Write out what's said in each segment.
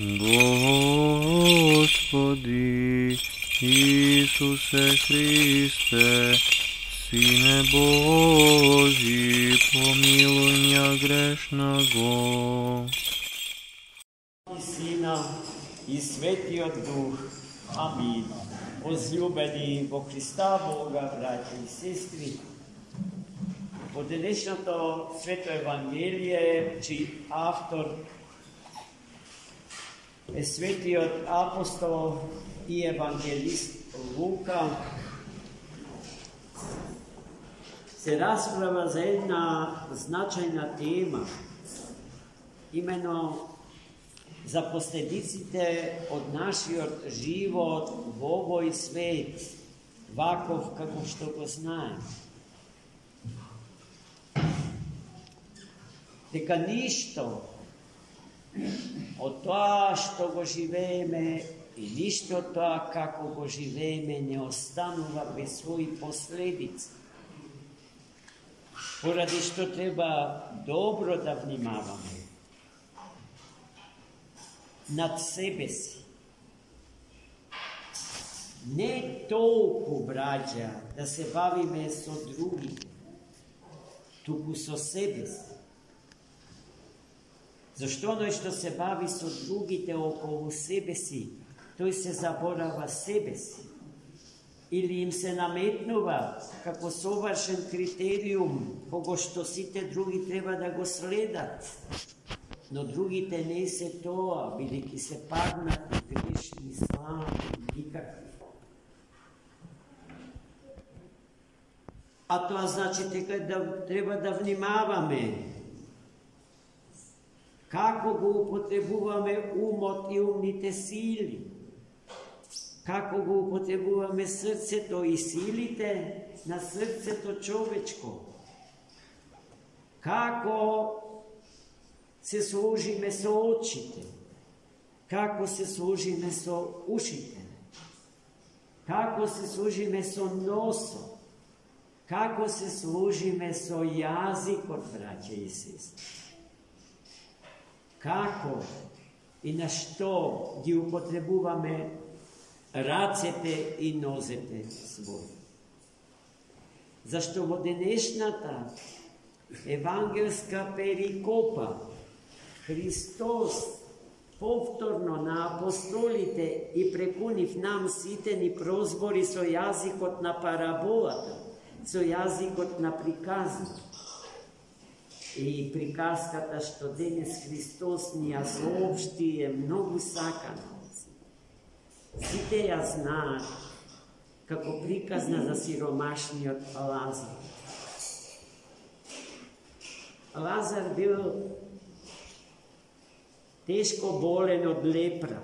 Господи Isuse Hriste, Sine Boži, pomiluj mja grešnago. I Sina i Svetiot Duh. Amin. Ozljubeni во Христа Бога, браќа и сестри, во денешното Свето Евангелие, чиј автор е Светиот апостол и евангелист Лука, се расправа за една значајна тема, имено за последиците од нашиот живот во овој свет, ваков како што го знаем. Дека ништо од тоа што го живееме и ништо од тоа како го живееме не останува без своји последици. Поради што треба добро да внимаваме над себе си. Не толку, браќа, да се бавиме со другите, туку со себе си. Зашто оној што се бави со другите околу себе си, тој се заборава себе си. Или им се наметнува како совршен критериум, кого што сите други треба да го следат. Но другите не се тоа, бидејќи се паднати, грешни, слаби, никакви. А тоа значи дека треба да внимаваме како го употребуваме умот и умните сили, како го употребуваме срцето и силите на срцето човечко, како се служиме со очите, како се служиме со ушите, како се служиме со носот, како се служиме со јазикот, браќа и сестри. Како и на што ги употребуваме рацете и нозете своји. Зашто во денешната евангелска перикопа Христос повторно на апостолите и преку нив нам сите ни прозбори со јазикот на параболата, со јазикот на приказни. И приказката што денес Христос ни ја соопшти е многу сакана. Сите ја знаат како приказна за сиромашниот Лазар. Лазар бил тешко болен од лепра.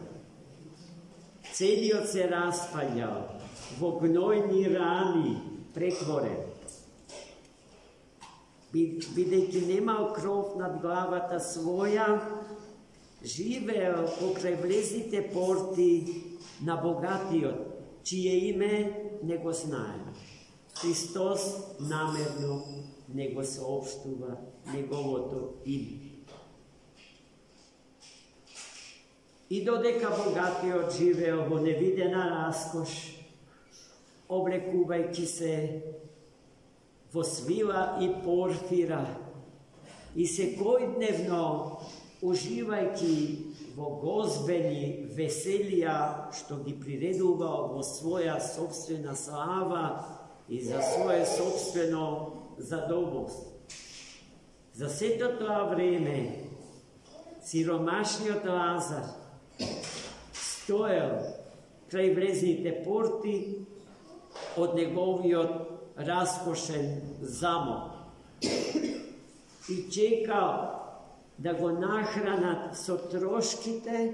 Целиот се распаѓал во гнојни рани, претворен. Бидејќи немал кров над главата своја, живеел покрај влезните порти на богатиот, чие име не го знаеме. Христос намерно не го соопштува неговото име. И додека богатиот живеел во невидена раскош, облекувајќи се во свила и порфира, и секојдневно уживајќи во гозбени веселија што ги приредувал во своја собствена слава и за свое собствено задоволство. За сето тоа време сиромашниот Лазар стоел крај влезните порти од неговиот раскошен замок и чекал да го нахранат со трошките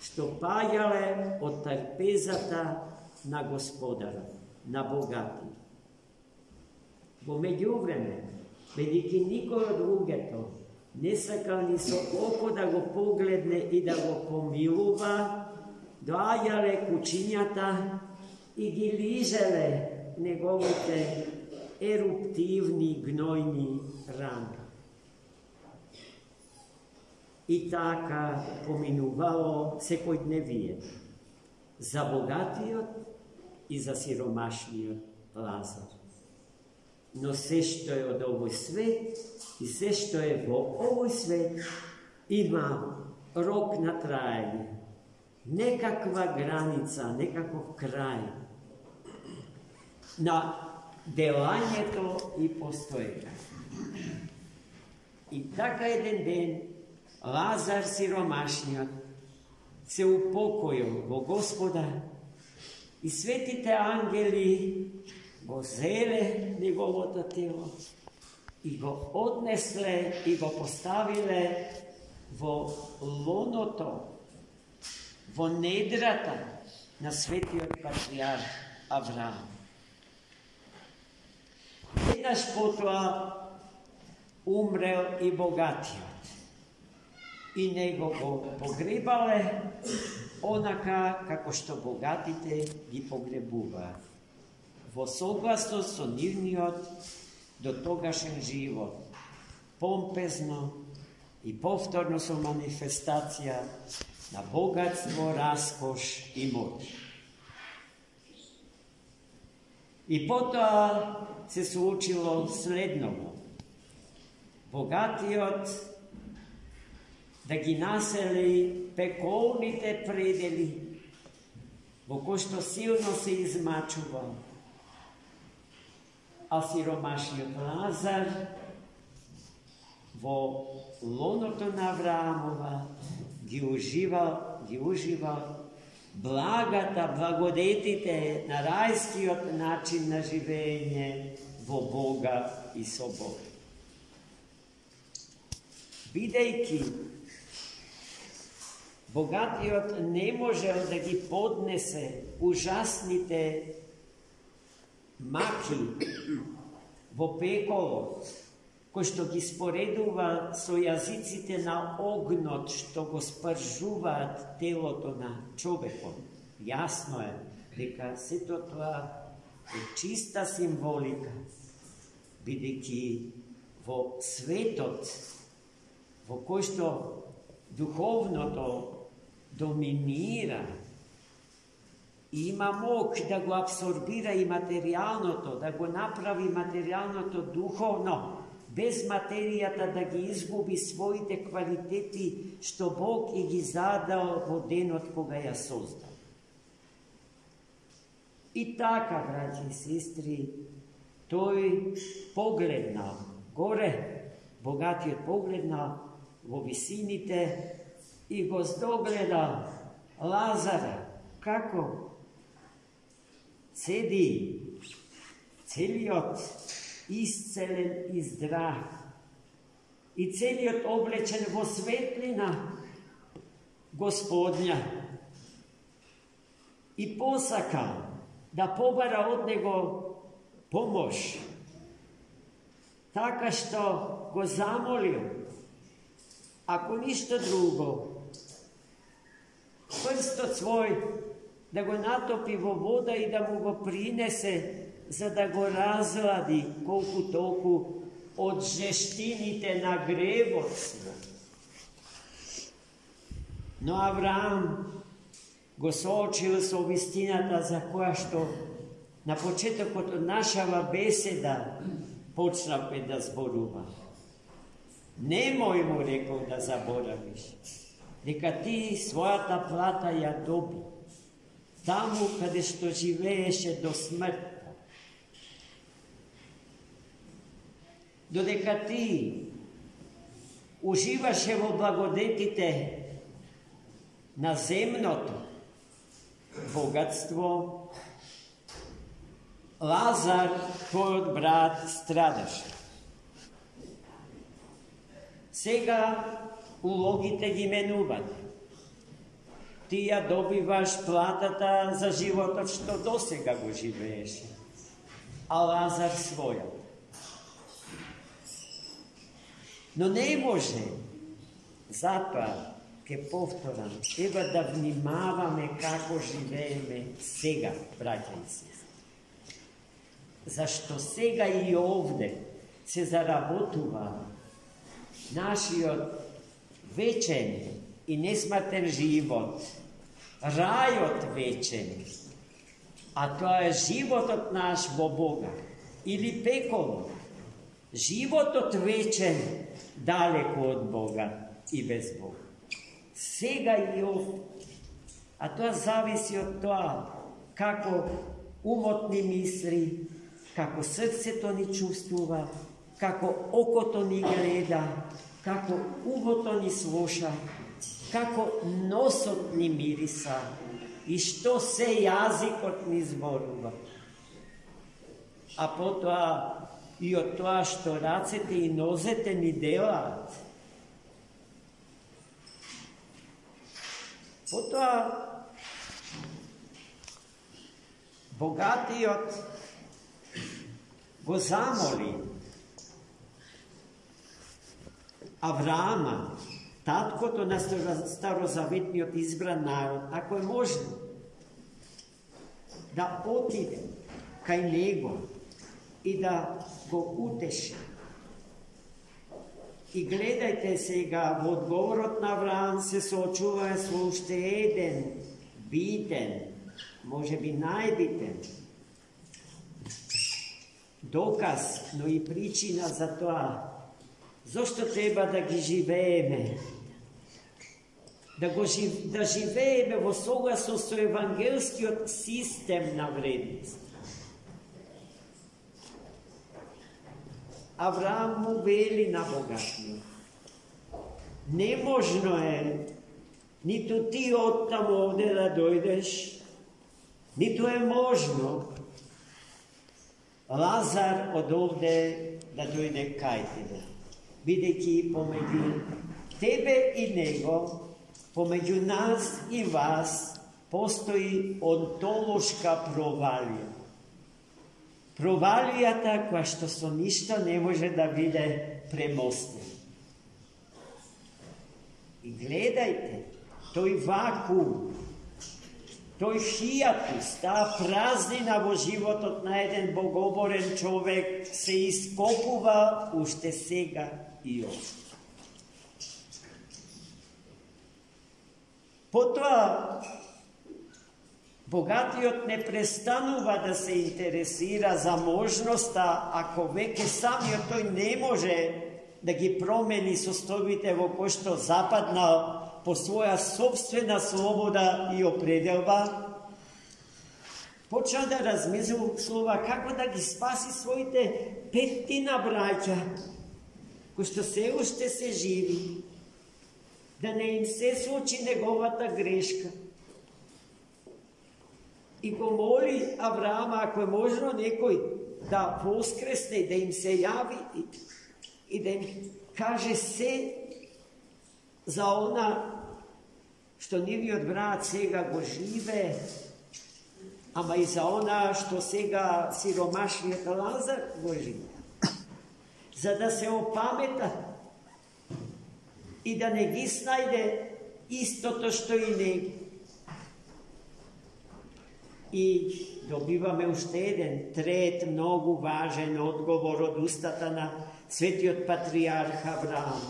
што паѓале од трпезата на господара, на богати. Во меѓувреме, бидејќи никој од луѓето не сакал ни со око да го погледне и да го помилува, доаѓале кучињата и ги лижеле неговите еруптивни гнојни рани. и така поминувало секој дневије за богатиот и за сиромашниот Лазар. Но се што е од овој свет и се што е во овој свет има рок на траење, некаква граница, некаков крај на делањето и постоењето. И така еден ден Лазар сиромашниот се упокоил во Господа и светите ангели го зеле неговото тело и го однесле и го поставиле во лоното, во недрата на светиот патриарх Авраам. Еднаш потоа умрел и богатиот. И него го погребале онака како што богатите ги погребуваат, во согласност со нивниот дотогашен живот, помпезно и повторно со манифестација на богатство, раскош и моќ. И потоа се случило следново. Богатиот да ги насели пеколните предели, во кои што силно се измачувал, а сиромашниот Лазар во лоното на Авраамова ги уживал благата, благодетите на рајскиот начин на живење во Бога и со Бог. Бидејќи богатиот не можел да ги поднесе ужасните маки во пеколот, кој што ги споредува со јазиците на огнот, што го спржуваат телото на човекот. Јасно е дека сето тоа е чиста символика, бидејќи во светот, во кој што духовното доминира, има мок да го абсорбира и материјалното, да го направи материјалното духовно, без материјата да ги изгуби своите квалитети што Бог и ги задал во денот кога ја создал. И така, браќи и сестри, тој погледнал горе, богатиот погледнал во висините и го здогледал Лазара, како седи целиот исцелен и здрав и целиот облечен во светлина Господња, и посакал да побара од него помош, така што го замолил, ако ништо друго, прстот свој да го натопи во вода и да му го принесе за да го разлади колку толку од жештините на гревот. Но Авраам го соочил со вистината за која што на почетокот од нашава беседа почнавме да зборува. Немој, му рекол, да заборавиш дека ти својата плата ја доби таму каде што живееше до смртта. Додека ти уживаше во благодетите на земното богатство, Лазар, твојот брат, страдаше. Сега улогите ги менуваат. Ти ја добиваш платата за животот што досега го живееше, а Лазар својот. Но не може, затоа ќе повторам, треба да внимаваме како живееме сега, браќа и сестри. Зашто сега и овде се заработува нашиот вечен и несмртен живот, рајот вечен, а тоа е животот наш во Бога, или пеколот, животот вечен, далеко од Бога и без Бога. Сега и овде. А тоа зависи од тоа како умот ни мисли, како срцето ни чувствува, како окото ни гледа, како ухото ни слуша, како носот ни мириса и што се јазикот ни зборува. А потоа и од тоа што рацете и нозете ни делаат. Потоа богатиот го замоли Авраама, таткото на старозаветниот избран народ, ако е можно, да отиде кај него и да го утеши. И гледајте сега, во одговорот на Авраам се соочува со уште еден битен, може би најбитен доказ, но и причина за тоа зошто треба да ги живееме, да живееме во согласно со евангелскиот систем на вредност. Авраам му вели на богатиот: неможно е ниту ти од таму овде да дојдеш, ниту е можно Лазар од овде да дојде кај тебе, бидејќи помеѓу тебе и него, помеѓу нас и вас, постои онтолошка провалија. Провалијата која што со ништо не може да биде премостена. И гледајте, тој вакуум, тој хијатус, таа празнина во животот на еден богоборен човек се ископува уште сега и овде. Потоа, богатиот не престанува да се интересира за можноста, ако веќе самиот тој не може да ги промени состојбите во кои што западнал по своја собствена слобода и определба, почна да размислува како да ги спаси своите 5 браќа, кои што се уште се живи, да не им се случи неговата грешка. И го моли Авраама, ако е можно некој да воскресне, да им се јави и да им каже се за она што нивниот брат сега го живе, ама и за она што сега сиромашниот Лазар го живе. За да се опамета и да не ги снајде истото што и него. И добиваме уште еден трет многу важен одговор од устата на светиот патријарх Авраам.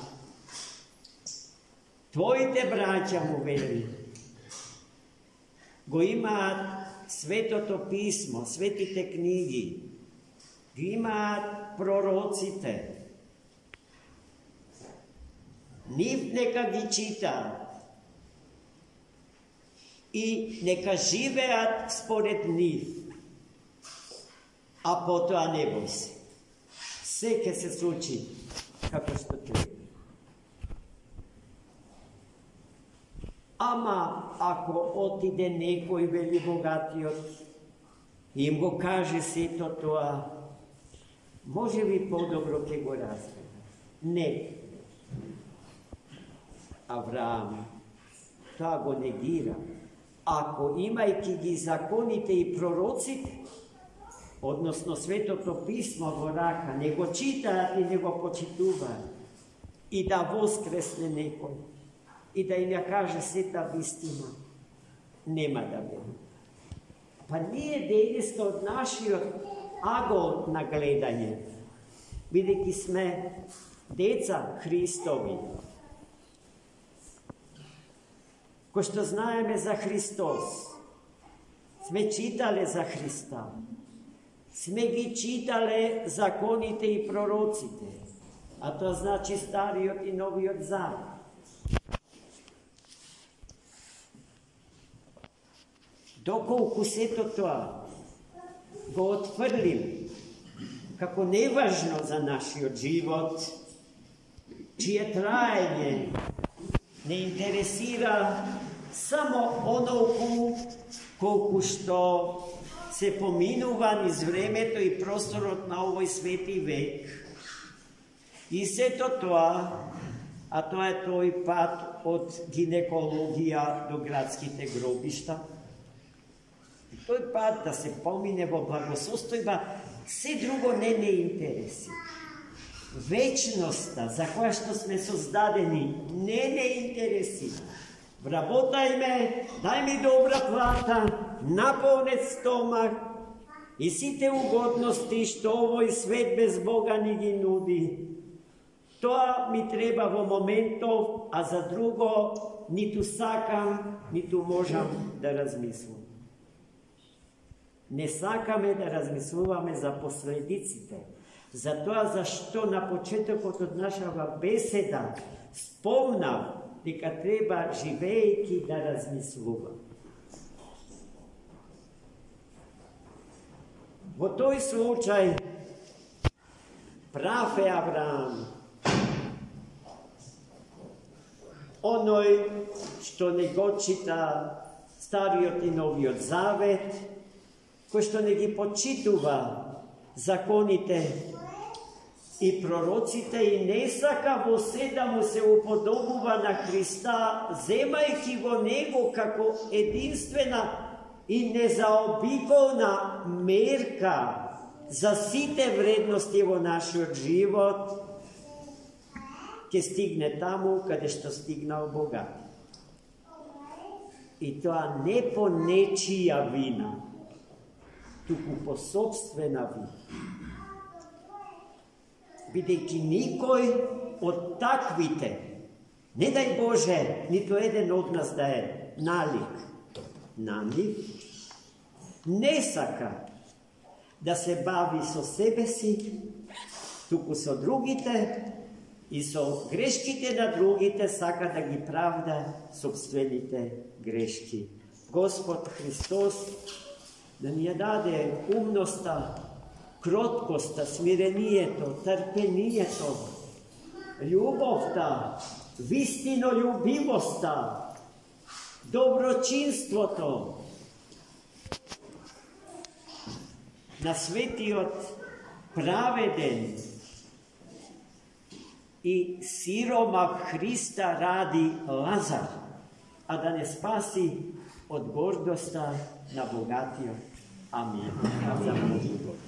Твоите браќа, му вели, го имаат светото писмо, светите книги, ги имаат пророците. Нив нека ги читаат и нека живеат според нив. А потоа не бој се. Се ќе се случи како што треба. Ама ако отиде некој, вели богатиот, и им го каже сето тоа, може би подобро ќе го разбере. Не. Авраам тоа го негира. Ако имајќи ги законите и пророците, односно светото писмо во рака, не го читаат и не го почитуваат, и да воскресне некој, и да им ја каже сета вистина, нема да биде. Па ние денеска од нашиот агол на гледање, бидејќи сме деца Христови, кој што знаеме за Христос. Сме читале за Христа. Сме ги читале законите и пророците. А тоа значи Стариот и Новиот Завет. Доколку сето тоа го отфрлим како неважно за нашиот живот, чие траење не интересира само онолку колку што се поминува низ времето и просторот на овој свети век. И сето тоа, а тоа е тој пат од гинекологија до градските гробишта, тој пат да се помине во благосостојба, се друго не интересира. Вечноста, за која што сме создадени, не интересира. Вработај ме, дај ми добра плата, наполнет стомак и сите угодности што овој свет без Бога ни ги нуди. Тоа ми треба во моментов, а за друго ниту сакам, ниту можам да размислам. Не сакаме да размислуваме за последиците, за тоа зашто на почетокот од нашава беседа спомнав дека треба живејќи да размислувам. Во тој случај прав е Авраам, оној што не го чита Стариот и Новиот Завет, кој што не ги почитува законите и пророците и не сака во се да му се уподобува на Христа, земајќи во него како единствена и незаобиколна мерка за сите вредности во нашиот живот, ќе стигне таму каде што стигнал богат. И тоа не по нечија вина, туку по собствена вина. Бидејќи никој од таквите, не дај Боже, нито еден од нас да е налик на нив, не сака да се бави со себе си, туку со другите и со грешките на другите сака да ги правда собствените грешки. Господ Христос да ни ја даде умноста, кроткоста, смирението, трпението, љубовта, вистинољубивоста, доброчинството. На светиот праведен и сиромак Христа ради Лазар, а да не спаси од гордоста на богатиот. Амин.